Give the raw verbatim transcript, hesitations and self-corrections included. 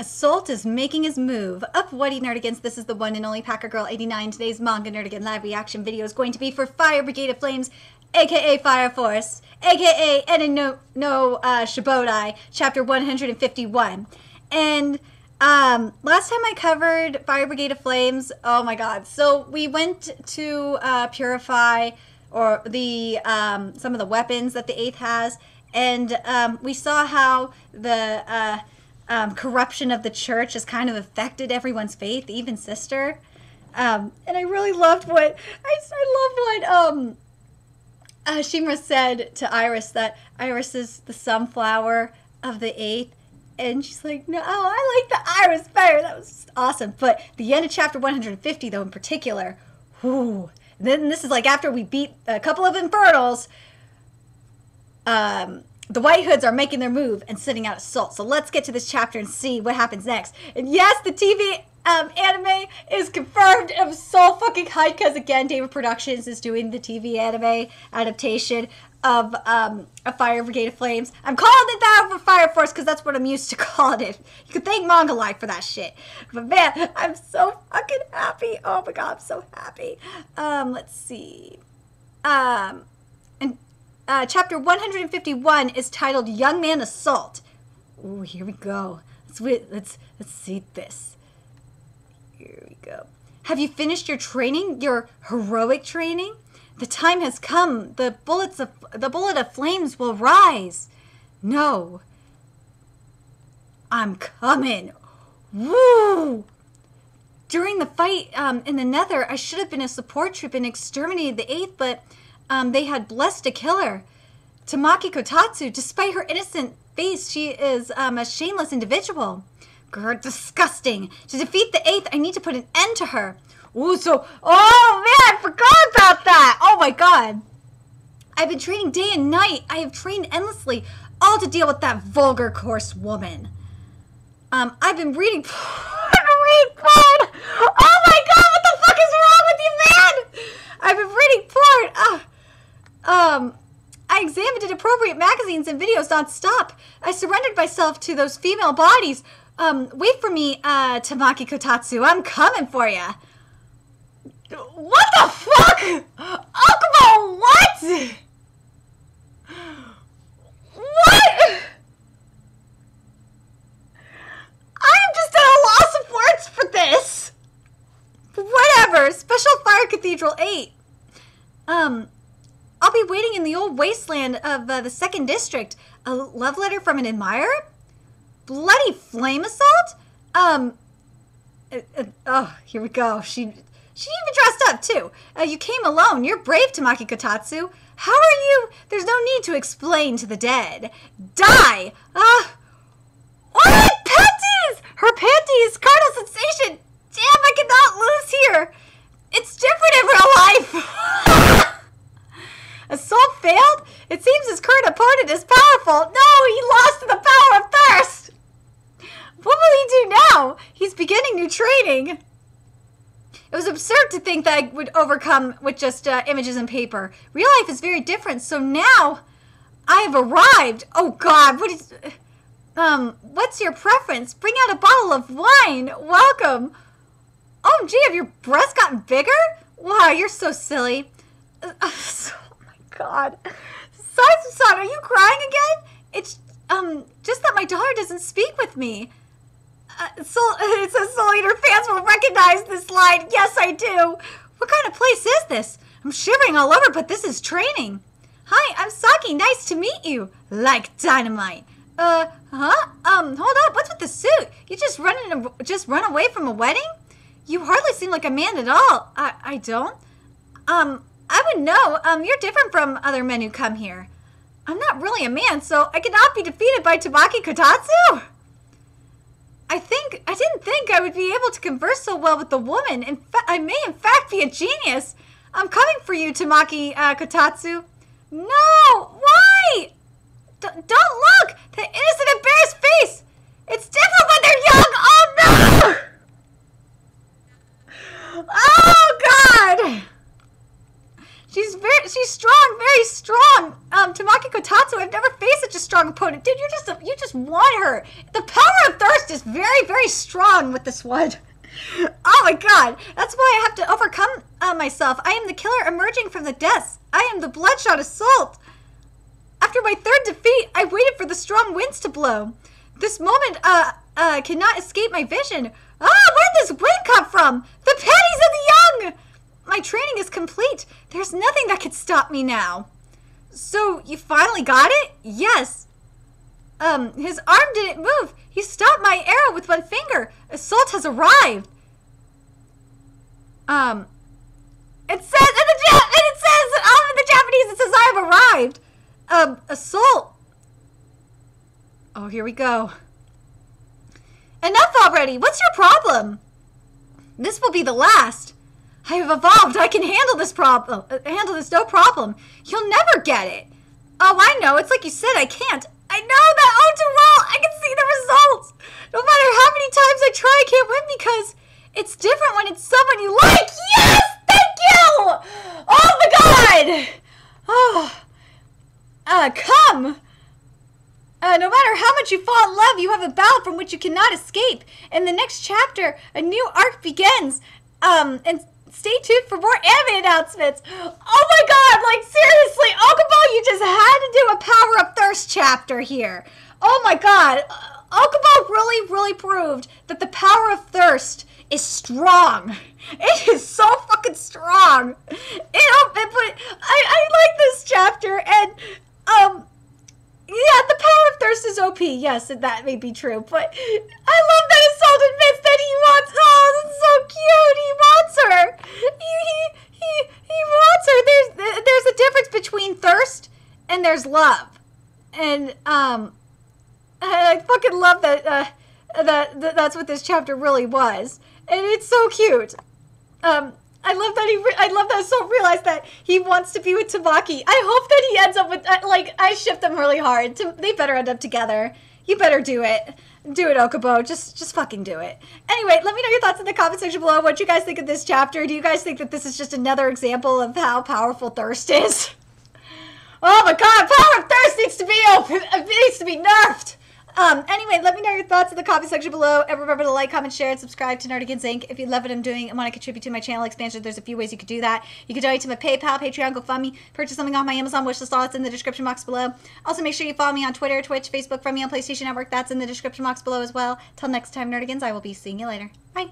Assault is making his move. Up Whitey Nerdigans, this is the one and only Packer Girl eighty nine. Today's Manga Nerdigan live reaction video is going to be for Fire Brigade of Flames, aka Fire Force, aka Enen no, no uh, Shouboutai, chapter one hundred fifty-one. And um, last time I covered Fire Brigade of Flames, oh my god. So we went to uh, purify or the um, some of the weapons that the eighth has, and um, we saw how the... Uh, Um, corruption of the church has kind of affected everyone's faith, even sister. Um, and I really loved what I, I love what um, uh, Shimra said to Iris, that Iris is the sunflower of the eighth, and she's like, no, I like the Iris fire. That was just awesome. But the end of chapter one hundred fifty, though, in particular, whoo. And then this is like after we beat a couple of Infernals. Um. The White Hoods are making their move and sending out assault. So let's get to this chapter and see what happens next. And yes, the T V um, anime is confirmed. I'm so fucking hyped because, again, David Productions is doing the T V anime adaptation of um, A Fire Brigade of Flames. I'm calling it that for Fire Force because that's what I'm used to calling it. You can thank Manga Live for that shit. But man, I'm so fucking happy. Oh my god, I'm so happy. Um, let's see. Um, and... Uh, chapter one hundred fifty-one is titled Young Man Assault. Ooh, here we go. Let's, let's, let's see this. Here we go. Have you finished your training, your heroic training? The time has come. The, bullets of, the bullet of flames will rise. No. I'm coming. Woo! During the fight um, in the Nether, I should have been a support troop and exterminated the eighth, but... Um, they had blessed a killer. Tamaki Kotatsu, despite her innocent face, she is um, a shameless individual. Grr, disgusting. To defeat the eighth, I need to put an end to her. Ooh, so, oh man, I forgot about that. Oh my god. I've been training day and night. I have trained endlessly, all to deal with that vulgar, coarse woman. Um, I've been reading read porn. Oh my god, what the fuck is wrong with you, man? I've been reading porn. Ah. Um, I examined appropriate magazines and videos non-stop. I surrendered myself to those female bodies. Um, wait for me, uh, Tamaki Kotatsu. I'm coming for you. What the fuck? Okubo, what? What? I'm just at a loss of words for this. Whatever. Special Fire Cathedral eight. Um... I'll be waiting in the old wasteland of uh, the second district. A love letter from an admirer? Bloody flame assault? Um, uh, uh, oh, here we go. She she even dressed up, too. Uh, you came alone. You're brave, Tamaki Kotatsu. How are you? There's no need to explain to the dead. Die! Ah! Uh, oh, panties! Her panties! Carnal sensation! Damn, I cannot lose here! It's different in real life! Assault failed? It seems his current opponent is powerful. No, he lost to the power of thirst. What will he do now? He's beginning new training. It was absurd to think that I would overcome with just uh, images and paper. Real life is very different, so now I have arrived. Oh God, what is... Um, what's your preference? Bring out a bottle of wine. Welcome. O M G, have your breasts gotten bigger? Wow, you're so silly. Uh, so God. Sasu-san, are you crying again? It's um just that my daughter doesn't speak with me. Uh, so, it says Soul Eater fans will recognize this line. Yes, I do. What kind of place is this? I'm shivering all over, but this is training. Hi, I'm Saki. Nice to meet you. Like dynamite. Uh, huh? Um, hold up. What's with the suit? You just running a, just run away from a wedding? You hardly seem like a man at all. I I don't. Um. I would know. Um, you're different from other men who come here. I'm not really a man, so I cannot be defeated by Tamaki Kotatsu. I think I didn't think I would be able to converse so well with the woman. In fact, I may in fact be a genius. I'm coming for you, Tamaki uh, Kotatsu. No, why? D don't look. The innocent, embarrassed face. It's different when they're young. Oh no! Oh God! She's very, she's strong, very strong. Um, Tamaki Kotatsu, I've never faced such a strong opponent. Dude, you're just, a, you just. just want her. The power of thirst is very, very strong with this one. Oh my god, that's why I have to overcome uh, myself. I am the killer emerging from the depths. I am the bloodshot assault. After my third defeat, I waited for the strong winds to blow. This moment uh, uh, cannot escape my vision. Ah, where did this wind come from? The panties of the young! My training is complete. There's nothing that could stop me now. So, you finally got it? Yes. Um, his arm didn't move. He stopped my arrow with one finger. Assault has arrived. Um, it says, in the, and it says, um, in the Japanese, it says I have arrived. Um, assault. Oh, here we go. Enough already. What's your problem? This will be the last. I have evolved. I can handle this problem. Handle this no problem. You'll never get it. Oh, I know. It's like you said, I can't. I know that all too well. I can see the results. No matter how many times I try, I can't win because it's different when it's someone you like. Yes! Thank you! Oh my god! Oh. Uh, come. Uh, no matter how much you fall in love, you have a battle from which you cannot escape. In the next chapter, a new arc begins. Um, and stay tuned for more anime announcements. Oh my god, like seriously, Okubo, you just had to do a Power Up Thirst chapter here. Oh my god, Okubo really, really proved that the power of thirst is strong. It is so fucking strong. It, it, I, I like this chapter, and um, yeah, the power of thirst is O P. Yes, that may be true, but I love that Assault admits that he wants. Oh, this is so cute. He wants her. He he he, he wants her. There's there's a difference between thirst and there's love, and um, I fucking love that uh, that, that that's what this chapter really was, and it's so cute. Um. I love that he. Re I love that Assault realized that he wants to be with Tamaki. I hope that he ends up with. Uh, like I shipped them really hard. To, they better end up together. You better do it. Do it, Okubo. Just, just fucking do it. Anyway, let me know your thoughts in the comment section below. What you guys think of this chapter? Do you guys think that this is just another example of how powerful thirst is? Oh my god, power of thirst needs to be open. It needs to be nerfed. Um, anyway, let me know your thoughts in the comment section below, and remember to like, comment, share, and subscribe to Nerdigans Incorporated. If you love what I'm doing and want to contribute to my channel expansion, there's a few ways you could do that. You can donate to my PayPal, Patreon, GoFundMe, purchase something off my Amazon wishlist, all that's in the description box below. Also, make sure you follow me on Twitter, Twitch, Facebook, from me on PlayStation Network, that's in the description box below as well. Till next time, Nerdigans, I will be seeing you later. Bye!